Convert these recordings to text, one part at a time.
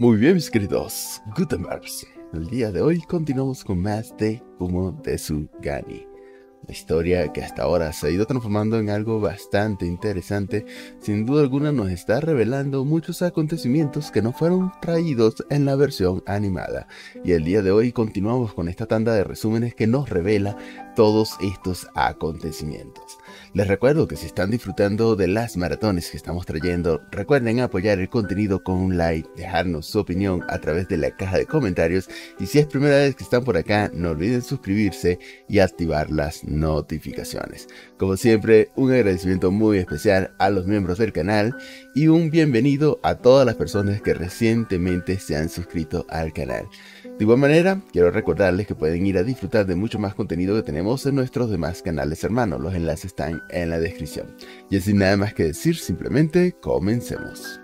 Muy bien, mis queridos Guten Morgen. El día de hoy continuamos con más de Kumo Desu ga. La historia que hasta ahora se ha ido transformando en algo bastante interesante, sin duda alguna nos está revelando muchos acontecimientos que no fueron traídos en la versión animada. Y el día de hoy continuamos con esta tanda de resúmenes que nos revela todos estos acontecimientos. Les recuerdo que si están disfrutando de las maratones que estamos trayendo, recuerden apoyar el contenido con un like, dejarnos su opinión a través de la caja de comentarios, y si es primera vez que están por acá, no olviden suscribirse y activar las notificaciones. Como siempre, un agradecimiento muy especial a los miembros del canal y un bienvenido a todas las personas que recientemente se han suscrito al canal. De igual manera, quiero recordarles que pueden ir a disfrutar de mucho más contenido que tenemos en nuestros demás canales hermanos. Los enlaces están en la descripción. Y sin nada más que decir, simplemente comencemos.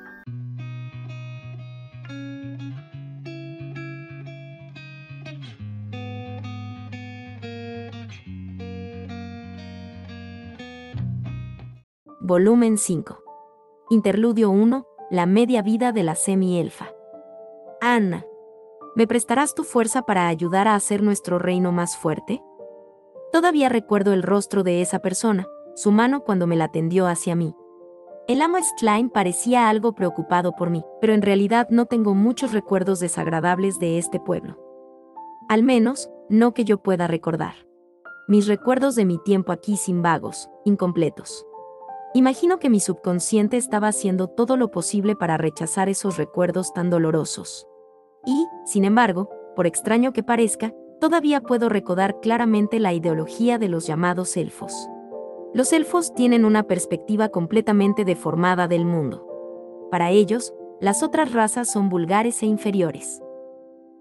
Volumen 5. Interludio 1. La media vida de la semi-elfa. Anne, ¿me prestarás tu fuerza para ayudar a hacer nuestro reino más fuerte? Todavía recuerdo el rostro de esa persona, su mano cuando me la tendió hacia mí. El amo Schlain parecía algo preocupado por mí, pero en realidad no tengo muchos recuerdos desagradables de este pueblo. Al menos, no que yo pueda recordar. Mis recuerdos de mi tiempo aquí sin vagos, incompletos. Imagino que mi subconsciente estaba haciendo todo lo posible para rechazar esos recuerdos tan dolorosos. Y, sin embargo, por extraño que parezca, todavía puedo recordar claramente la ideología de los llamados elfos. Los elfos tienen una perspectiva completamente deformada del mundo. Para ellos, las otras razas son vulgares e inferiores.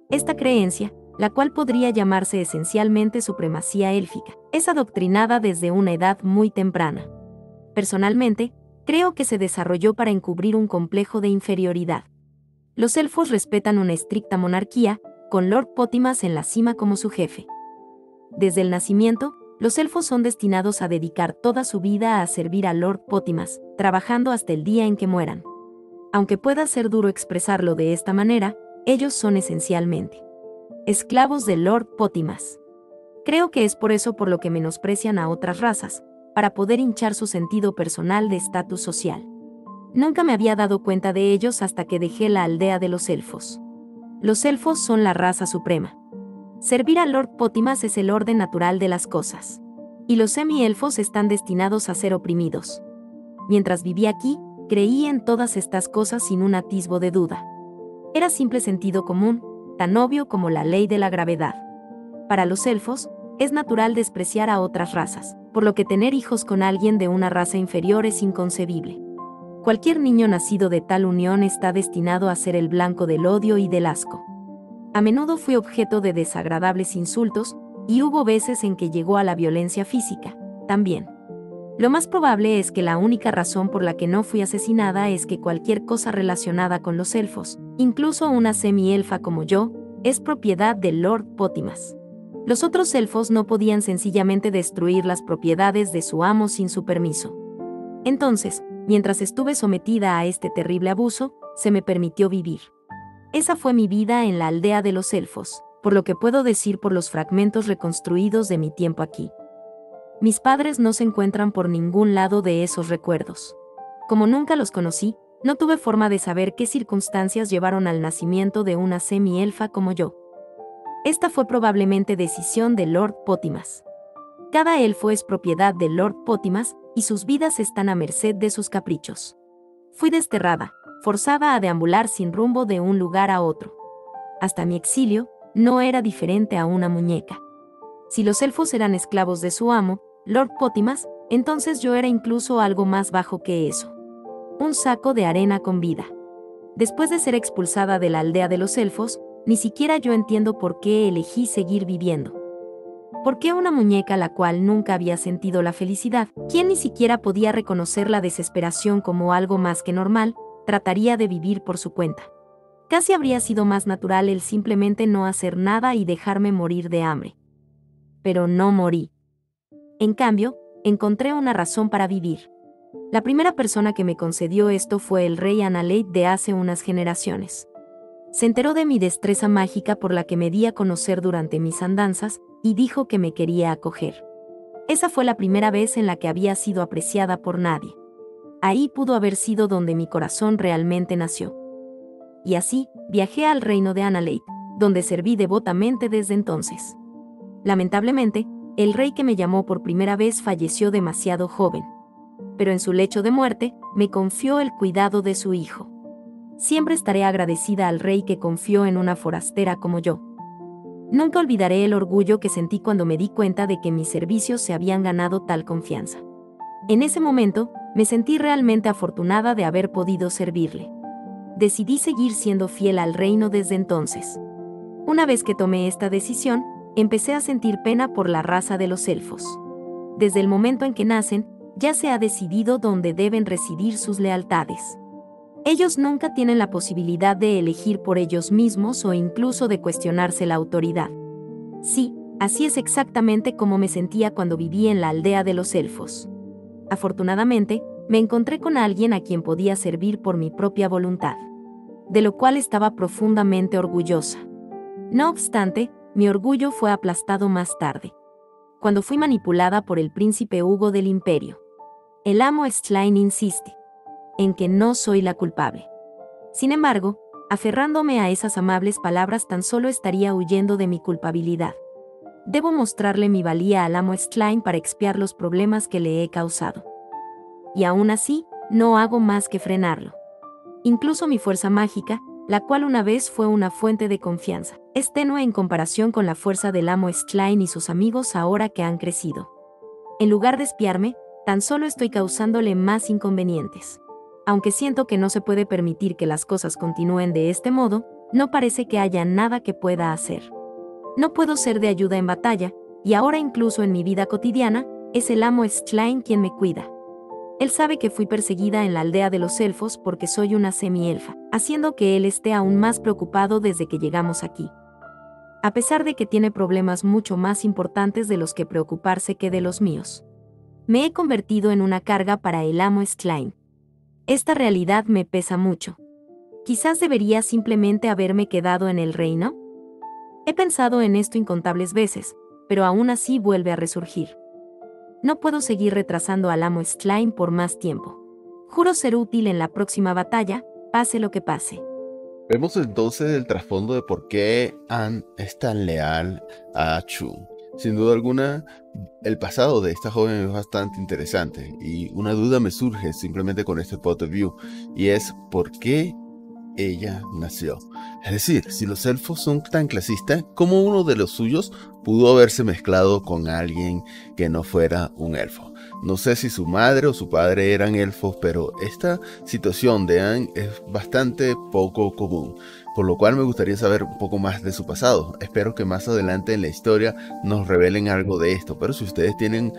Esta creencia, la cual podría llamarse esencialmente supremacía élfica, es adoctrinada desde una edad muy temprana. Personalmente, creo que se desarrolló para encubrir un complejo de inferioridad. Los elfos respetan una estricta monarquía, con Lord Potimas en la cima como su jefe. Desde el nacimiento, los elfos son destinados a dedicar toda su vida a servir a Lord Potimas, trabajando hasta el día en que mueran. Aunque pueda ser duro expresarlo de esta manera, ellos son esencialmente esclavos de Lord Potimas. Creo que es por eso por lo que menosprecian a otras razas, para poder hinchar su sentido personal de estatus social. Nunca me había dado cuenta de ellos hasta que dejé la aldea de los elfos. Los elfos son la raza suprema. Servir a Lord Potimas es el orden natural de las cosas. Y los semi-elfos están destinados a ser oprimidos. Mientras viví aquí, creí en todas estas cosas sin un atisbo de duda. Era simple sentido común, tan obvio como la ley de la gravedad. Para los elfos, es natural despreciar a otras razas, por lo que tener hijos con alguien de una raza inferior es inconcebible. Cualquier niño nacido de tal unión está destinado a ser el blanco del odio y del asco. A menudo fui objeto de desagradables insultos, y hubo veces en que llegó a la violencia física, también. Lo más probable es que la única razón por la que no fui asesinada es que cualquier cosa relacionada con los elfos, incluso una semi-elfa como yo, es propiedad de Lord Potimas. Los otros elfos no podían sencillamente destruir las propiedades de su amo sin su permiso. Entonces, mientras estuve sometida a este terrible abuso, se me permitió vivir. Esa fue mi vida en la aldea de los elfos, por lo que puedo decir por los fragmentos reconstruidos de mi tiempo aquí. Mis padres no se encuentran por ningún lado de esos recuerdos. Como nunca los conocí, no tuve forma de saber qué circunstancias llevaron al nacimiento de una semi-elfa como yo. Esta fue probablemente decisión de Lord Potimas. Cada elfo es propiedad de Lord Potimas, y sus vidas están a merced de sus caprichos. Fui desterrada, forzada a deambular sin rumbo de un lugar a otro. Hasta mi exilio, no era diferente a una muñeca. Si los elfos eran esclavos de su amo, Lord Potimas, entonces yo era incluso algo más bajo que eso. Un saco de arena con vida. Después de ser expulsada de la aldea de los elfos, ni siquiera yo entiendo por qué elegí seguir viviendo. ¿Por qué una muñeca la cual nunca había sentido la felicidad, quien ni siquiera podía reconocer la desesperación como algo más que normal, trataría de vivir por su cuenta? Casi habría sido más natural el simplemente no hacer nada y dejarme morir de hambre. Pero no morí. En cambio, encontré una razón para vivir. La primera persona que me concedió esto fue el rey Analeit de hace unas generaciones. Se enteró de mi destreza mágica por la que me di a conocer durante mis andanzas y dijo que me quería acoger. Esa fue la primera vez en la que había sido apreciada por nadie. Ahí pudo haber sido donde mi corazón realmente nació. Y así, viajé al reino de Analeit, donde serví devotamente desde entonces. Lamentablemente, el rey que me llamó por primera vez falleció demasiado joven. Pero en su lecho de muerte, me confió el cuidado de su hijo. Siempre estaré agradecida al rey que confió en una forastera como yo. Nunca olvidaré el orgullo que sentí cuando me di cuenta de que mis servicios se habían ganado tal confianza. En ese momento, me sentí realmente afortunada de haber podido servirle. Decidí seguir siendo fiel al reino desde entonces. Una vez que tomé esta decisión, empecé a sentir pena por la raza de los elfos. Desde el momento en que nacen, ya se ha decidido dónde deben residir sus lealtades. Ellos nunca tienen la posibilidad de elegir por ellos mismos o incluso de cuestionarse la autoridad. Sí, así es exactamente como me sentía cuando viví en la aldea de los elfos. Afortunadamente, me encontré con alguien a quien podía servir por mi propia voluntad, de lo cual estaba profundamente orgullosa. No obstante, mi orgullo fue aplastado más tarde, cuando fui manipulada por el príncipe Hugo del imperio. El amo Schlain insiste en que no soy la culpable. Sin embargo, aferrándome a esas amables palabras tan solo estaría huyendo de mi culpabilidad. Debo mostrarle mi valía al amo Schlain para expiar los problemas que le he causado. Y aún así, no hago más que frenarlo. Incluso mi fuerza mágica, la cual una vez fue una fuente de confianza, es tenue en comparación con la fuerza del amo Schlain y sus amigos ahora que han crecido. En lugar de espiarme, tan solo estoy causándole más inconvenientes. Aunque siento que no se puede permitir que las cosas continúen de este modo, no parece que haya nada que pueda hacer. No puedo ser de ayuda en batalla, y ahora incluso en mi vida cotidiana, es el amo Schlain quien me cuida. Él sabe que fui perseguida en la aldea de los elfos porque soy una semielfa, haciendo que él esté aún más preocupado desde que llegamos aquí. A pesar de que tiene problemas mucho más importantes de los que preocuparse que de los míos. Me he convertido en una carga para el amo Schlain. Esta realidad me pesa mucho. Quizás debería simplemente haberme quedado en el reino. He pensado en esto incontables veces, pero aún así vuelve a resurgir. No puedo seguir retrasando al amo Schlain por más tiempo. Juro ser útil en la próxima batalla, pase lo que pase. Vemos entonces el trasfondo de por qué Anne es tan leal a Chu. Sin duda alguna, el pasado de esta joven es bastante interesante y una duda me surge simplemente con este point of view y es ¿por qué ella nació? Es decir, si los elfos son tan clasistas, ¿cómo uno de los suyos pudo haberse mezclado con alguien que no fuera un elfo? No sé si su madre o su padre eran elfos, pero esta situación de Anne es bastante poco común, por lo cual me gustaría saber un poco más de su pasado. Espero que más adelante en la historia nos revelen algo de esto, pero si ustedes tienen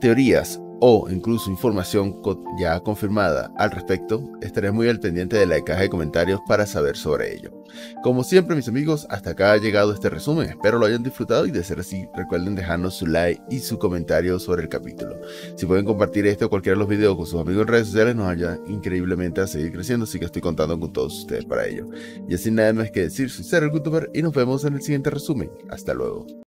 teorías o incluso información ya confirmada al respecto, estaré muy al pendiente de la caja de comentarios para saber sobre ello. Como siempre, mis amigos, hasta acá ha llegado este resumen, espero lo hayan disfrutado y de ser así, recuerden dejarnos su like y su comentario sobre el capítulo. Si pueden compartir este o cualquiera de los videos con sus amigos en redes sociales, nos ayuda increíblemente a seguir creciendo, así que estoy contando con todos ustedes para ello. Y así nada más que decir, soy Xero el youtuber y nos vemos en el siguiente resumen. Hasta luego.